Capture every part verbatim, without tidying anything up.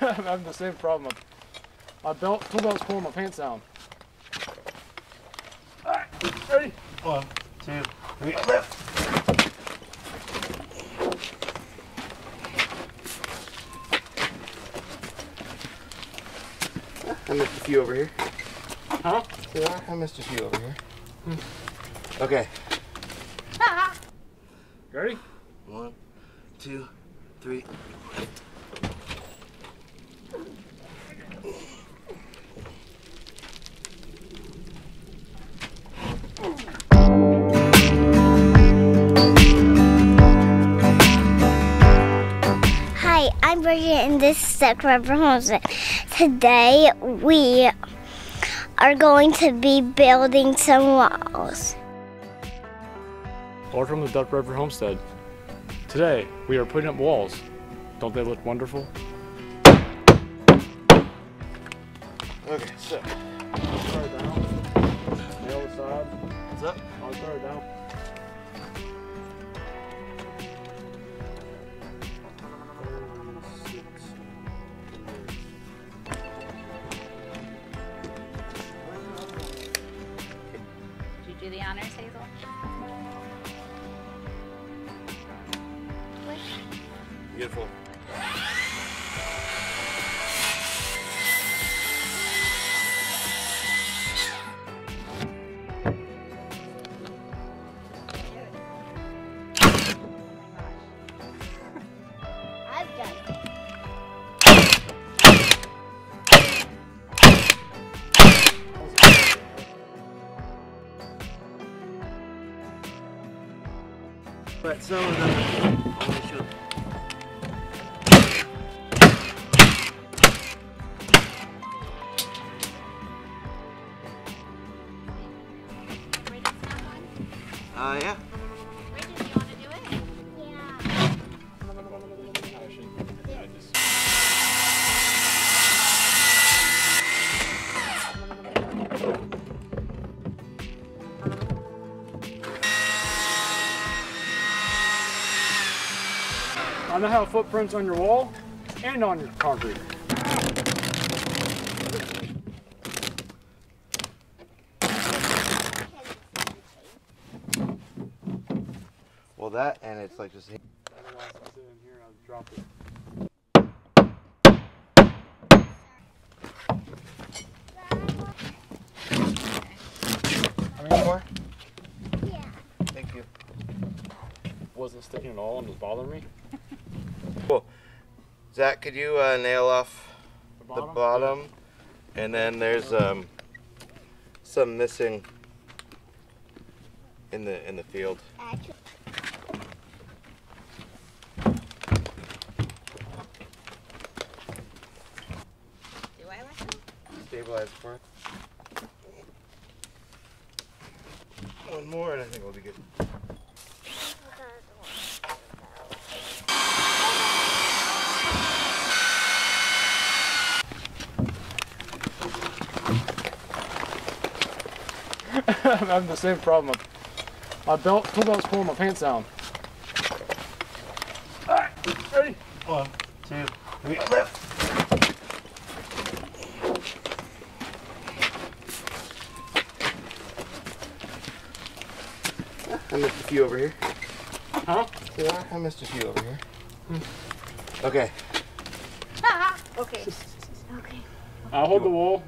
I'm having the same problem. My belt, tool belt's pulling my pants down. All right, ready? One, two, three, lift. I missed a few over here. Huh? Yeah, I missed a few over here. Hmm. Okay. You ready? One, two, three. Hi, I'm Bridget and this is Duck River Homestead. Today we are going to be building some walls. Or from the Duck River Homestead. Today, we are putting up walls. Don't they look wonderful? Okay, so, I'll start it down. Nail the side. What's up? I'll start it down. Did you do the honors, Hazel? Beautiful. I've done it. But some of them only show. Uh, yeah. Bridget, do you want to do it? Yeah. I should, yeah, I just... I know how footprints on your wall and on your concrete. Well, that and it's like just. Otherwise, I sit in here and I'll drop it. How many more? Yeah. Thank you. Wasn't sticking at all and was bothering me. Cool. Zach, could you uh, nail off the bottom? The bottom? And then there's um some missing in the in the field. Actually. Stabilize for it. One more and I think we'll be good. I'm having the same problem. My belt, tool belt's pulling my pants down. All right, ready? One, two, three, lift. I missed a few over here. Huh? Yeah, I missed a few over here. Hmm. Okay. Ah, okay. Okay. I'll hold the wall.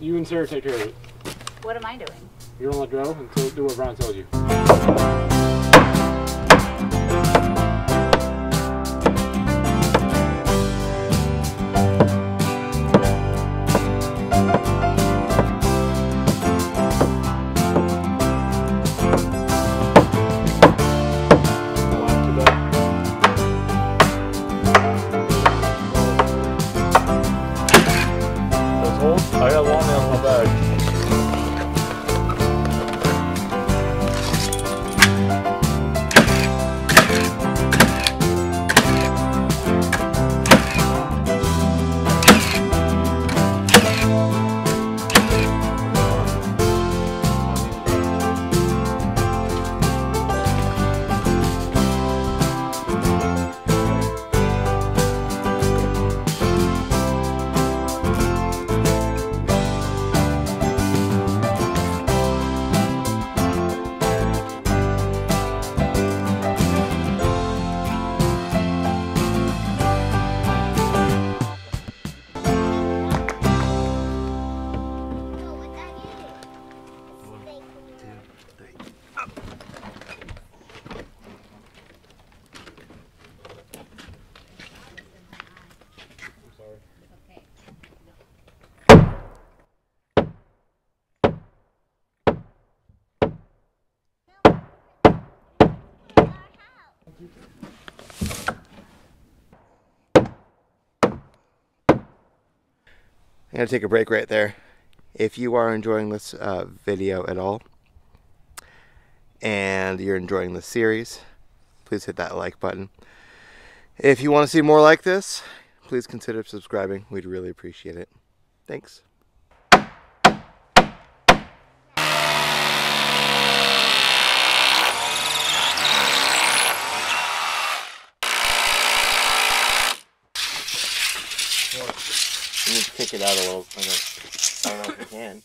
You and Sarah take care of it. What am I doing? You don't let go until do what Brian tells you. I got one nail in my bag. I'm going to take a break right there. If you are enjoying this uh, video at all, and you're enjoying this series, please hit that like button. If you want to see more like this, please consider subscribing. We'd really appreciate it. Thanks. You need to kick it out a little. I don't know if you can.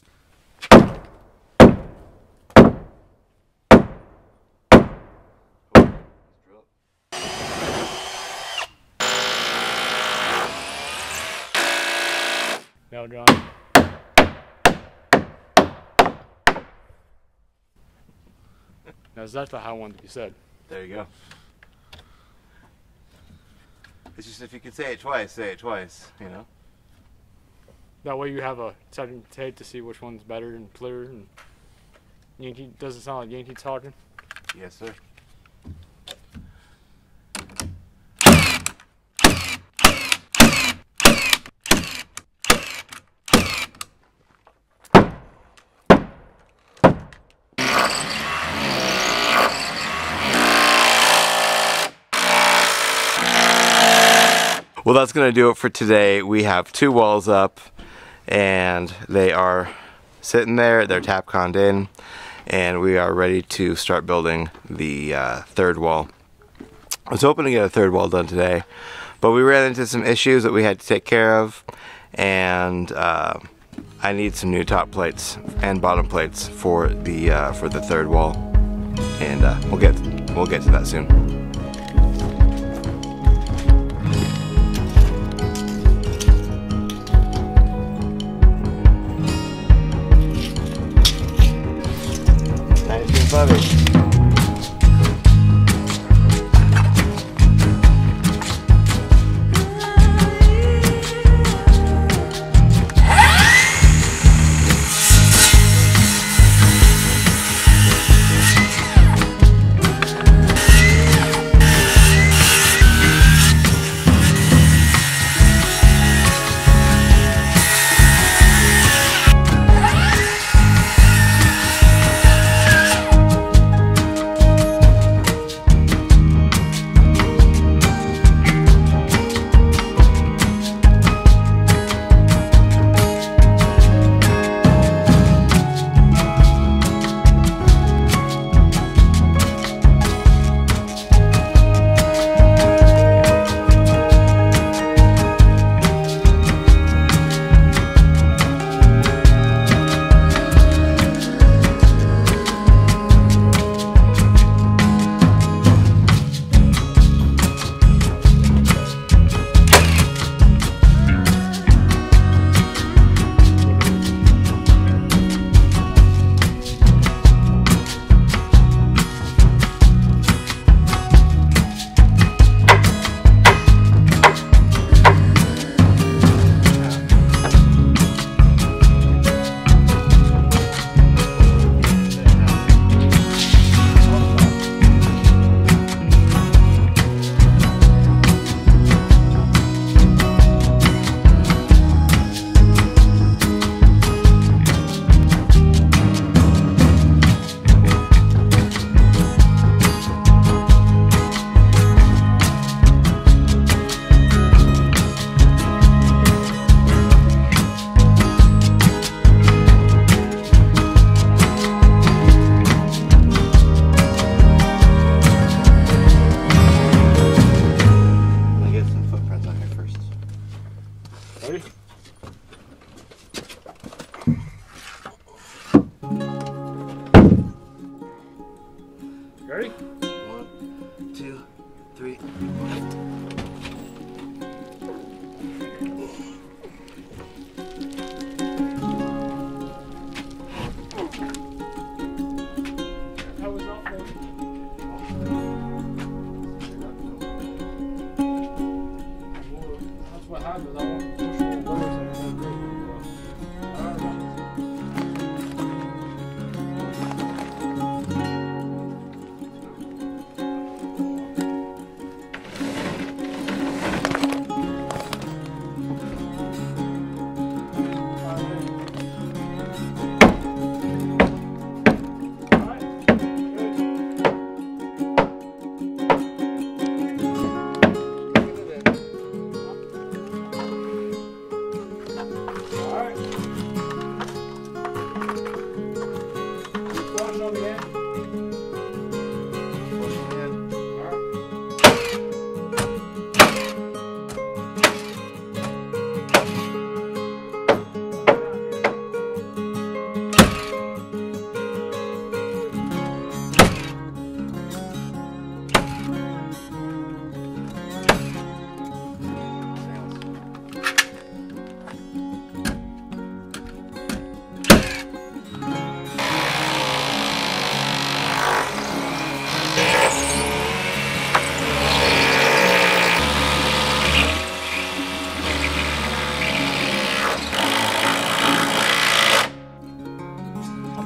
No, John. Now, that's not how I wanted to be said. There you go. It's just if you could say it twice, say it twice, you know? That way you have a second take to see which one's better and clearer. And Yankee doesn't sound like Yankee talking. Yes, sir. Well, that's going to do it for today. We have two walls up, and they are sitting there. They're TAPCONed in, and we are ready to start building the uh, third wall. I was hoping to get a third wall done today, but we ran into some issues that we had to take care of, and uh, I need some new top plates and bottom plates for the uh, for the third wall, and uh, we'll get we'll get to that soon. Love it.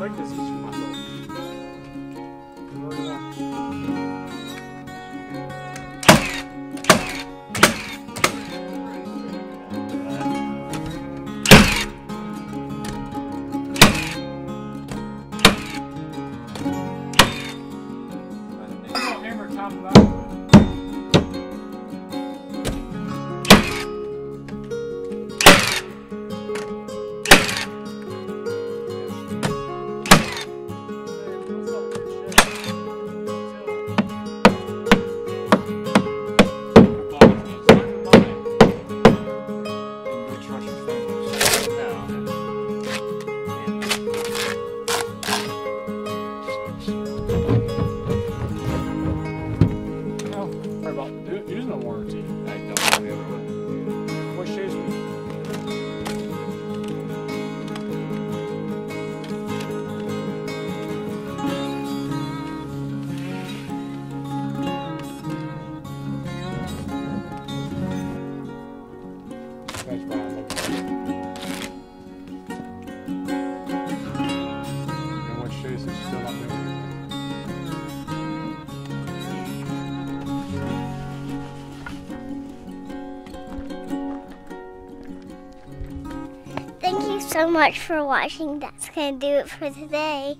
like this just for myself. Thank you so much for watching. That's gonna do it for today.